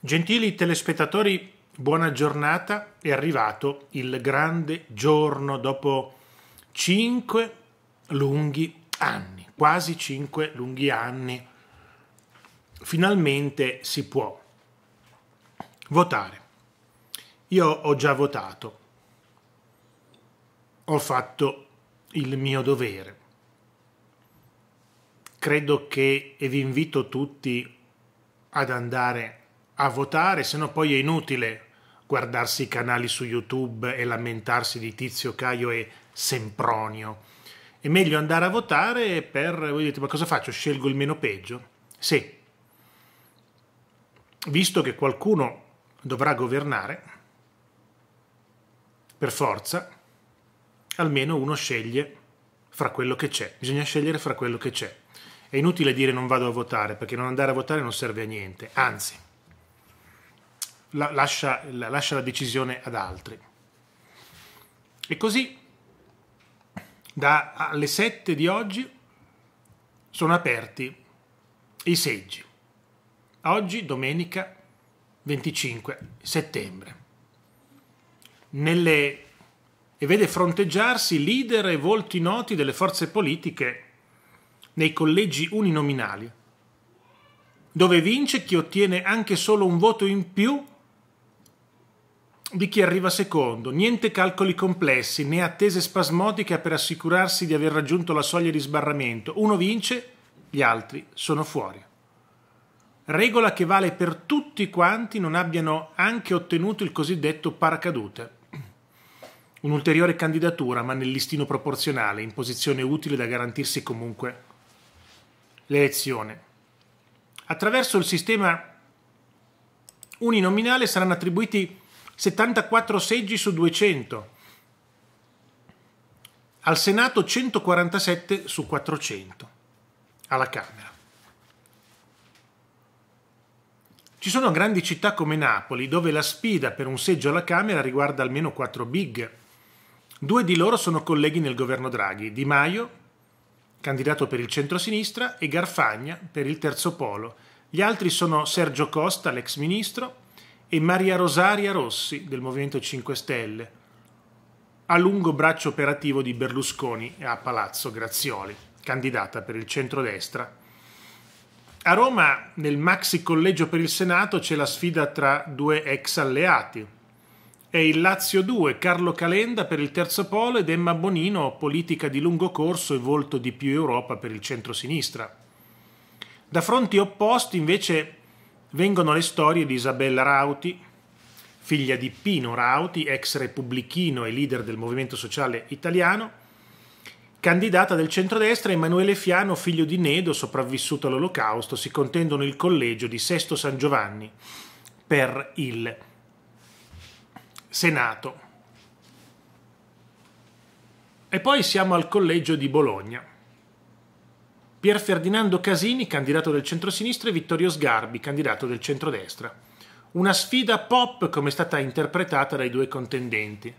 Gentili telespettatori, buona giornata. È arrivato il grande giorno dopo 5 lunghi anni, quasi 5 lunghi anni. Finalmente si può votare. Io ho già votato. Ho fatto il mio dovere. Credo che, e vi invito tutti ad andare a votare, se no poi è inutile guardarsi i canali su YouTube e lamentarsi di Tizio, Caio e Sempronio. È meglio andare a votare per... Voi dite, ma cosa faccio? Scelgo il meno peggio? Sì. Visto che qualcuno dovrà governare, per forza, almeno uno sceglie fra quello che c'è. Bisogna scegliere fra quello che c'è. È inutile dire non vado a votare, perché non andare a votare non serve a niente, anzi, lascia la decisione ad altri. E così, dalle 7 di oggi, sono aperti i seggi. Oggi, domenica 25 settembre. E vede fronteggiarsi leader e volti noti delle forze politiche nei collegi uninominali, dove vince chi ottiene anche solo un voto in più di chi arriva secondo. Niente calcoli complessi né attese spasmodiche per assicurarsi di aver raggiunto la soglia di sbarramento. Uno vince, gli altri sono fuori. Regola che vale per tutti quanti non abbiano anche ottenuto il cosiddetto paracadute, un'ulteriore candidatura ma nel listino proporzionale, in posizione utile da garantirsi comunque l'elezione. Attraverso il sistema uninominale saranno attribuiti 74 seggi su 200, al Senato 147 su 400, alla Camera. Ci sono grandi città come Napoli, dove la sfida per un seggio alla Camera riguarda almeno 4 big. 2 di loro sono colleghi nel governo Draghi, Di Maio, candidato per il centrosinistra, e Garfagna per il terzo polo. Gli altri sono Sergio Costa, l'ex ministro, e Maria Rosaria Rossi, del Movimento 5 Stelle, a lungo braccio operativo di Berlusconi a Palazzo Grazioli, candidata per il centrodestra. A Roma, nel maxi collegio per il Senato, c'è la sfida tra 2 ex alleati. È il Lazio 2, Carlo Calenda per il terzo polo ed Emma Bonino, politica di lungo corso e volto di più Europa per il centrosinistra. Da fronti opposti invece vengono le storie di Isabella Rauti, figlia di Pino Rauti, ex repubblichino e leader del Movimento Sociale Italiano, candidata del centrodestra, e Emanuele Fiano, figlio di Nedo, sopravvissuto all'Olocausto. Si contendono il collegio di Sesto San Giovanni per il Senato. E poi siamo al collegio di Bologna. Pier Ferdinando Casini, candidato del centrosinistra, e Vittorio Sgarbi, candidato del centrodestra. Una sfida pop, come è stata interpretata dai due contendenti.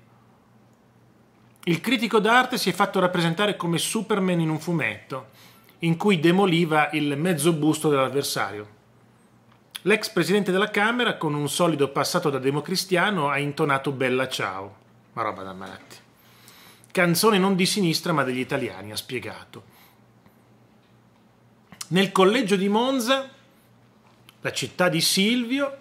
Il critico d'arte si è fatto rappresentare come Superman in un fumetto, in cui demoliva il mezzo busto dell'avversario. L'ex presidente della Camera, con un solido passato da democristiano, ha intonato Bella Ciao, ma roba da malati. Canzone non di sinistra ma degli italiani, ha spiegato. Nel collegio di Monza, la città di Silvio,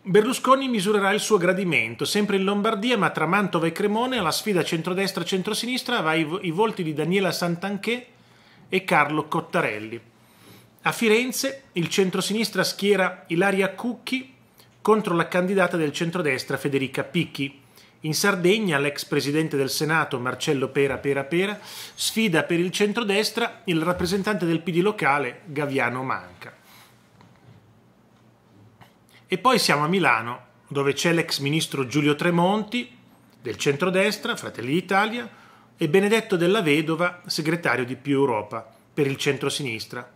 Berlusconi misurerà il suo gradimento. Sempre in Lombardia, ma tra Mantova e Cremona, alla sfida centrodestra-centrosinistra va i volti di Daniela Santanché e Carlo Cottarelli. A Firenze il centrosinistra schiera Ilaria Cucchi contro la candidata del centrodestra Federica Picchi. In Sardegna l'ex presidente del Senato Marcello Pera sfida per il centrodestra il rappresentante del PD locale Gaviano Manca. E poi siamo a Milano, dove c'è l'ex ministro Giulio Tremonti del centrodestra, Fratelli d'Italia, e Benedetto Della Vedova, segretario di Più Europa per il centrosinistra.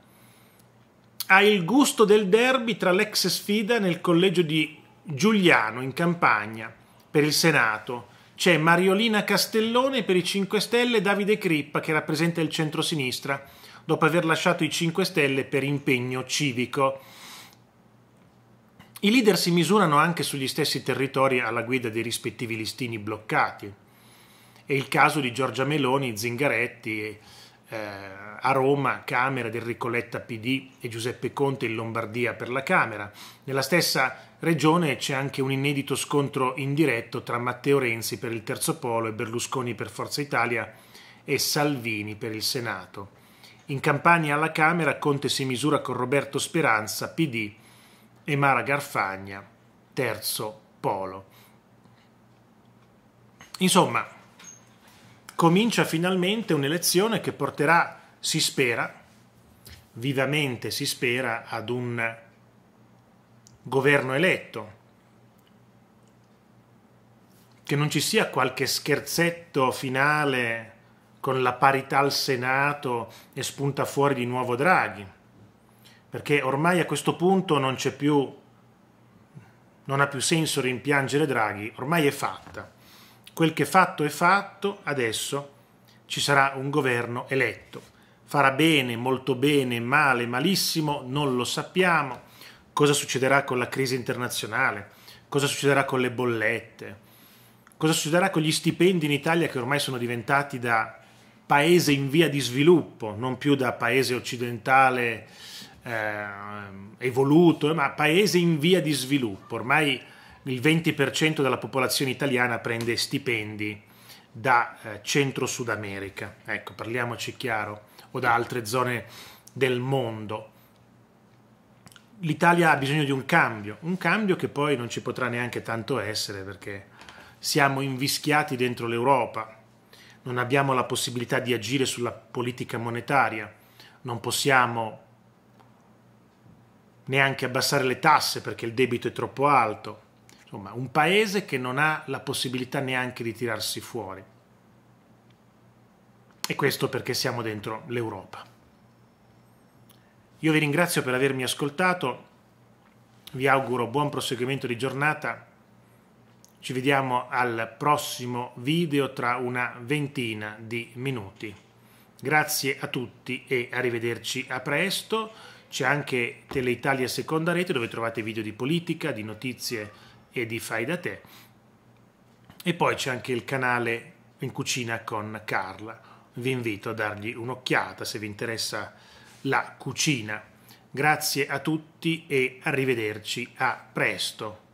Ha il gusto del derby tra l'ex sfida nel collegio di Giugliano, in Campania, per il Senato. C'è Mariolina Castellone per i 5 Stelle e Davide Crippa, che rappresenta il centrosinistra, dopo aver lasciato i 5 Stelle per impegno civico. I leader si misurano anche sugli stessi territori alla guida dei rispettivi listini bloccati. È il caso di Giorgia Meloni, Zingaretti, a Roma, Camera del Ricoletta PD, e Giuseppe Conte in Lombardia per la Camera. Nella stessa regione c'è anche un inedito scontro indiretto tra Matteo Renzi per il Terzo Polo e Berlusconi per Forza Italia e Salvini per il Senato. In Campania alla Camera Conte si misura con Roberto Speranza, PD, e Mara Garfagna, Terzo Polo. Insomma, comincia finalmente un'elezione che porterà, si spera, vivamente si spera, ad un governo eletto. Che non ci sia qualche scherzetto finale con la parità al Senato e spunta fuori di nuovo Draghi, perché ormai a questo punto non c'è più, non ha più senso rimpiangere Draghi, ormai è fatta. Quel che è fatto, adesso ci sarà un governo eletto. Farà bene, molto bene, male, malissimo, non lo sappiamo. Cosa succederà con la crisi internazionale? Cosa succederà con le bollette? Cosa succederà con gli stipendi in Italia, che ormai sono diventati da paese in via di sviluppo, non più da paese occidentale evoluto, ma paese in via di sviluppo. Ormai il 20% della popolazione italiana prende stipendi da Centro-Sud America, ecco, parliamoci chiaro, o da altre zone del mondo. L'Italia ha bisogno di un cambio che poi non ci potrà neanche tanto essere, perché siamo invischiati dentro l'Europa. Non abbiamo la possibilità di agire sulla politica monetaria, non possiamo neanche abbassare le tasse perché il debito è troppo alto. Insomma, un paese che non ha la possibilità neanche di tirarsi fuori. E questo perché siamo dentro l'Europa. Io vi ringrazio per avermi ascoltato, vi auguro buon proseguimento di giornata. Ci vediamo al prossimo video tra una ventina di minuti. Grazie a tutti e arrivederci a presto. C'è anche Tele Italia Seconda Rete, dove trovate video di politica, di notizie e di fai da te. E poi c'è anche il canale In Cucina con Karla. Vi invito a dargli un'occhiata se vi interessa la cucina. Grazie a tutti e arrivederci a presto.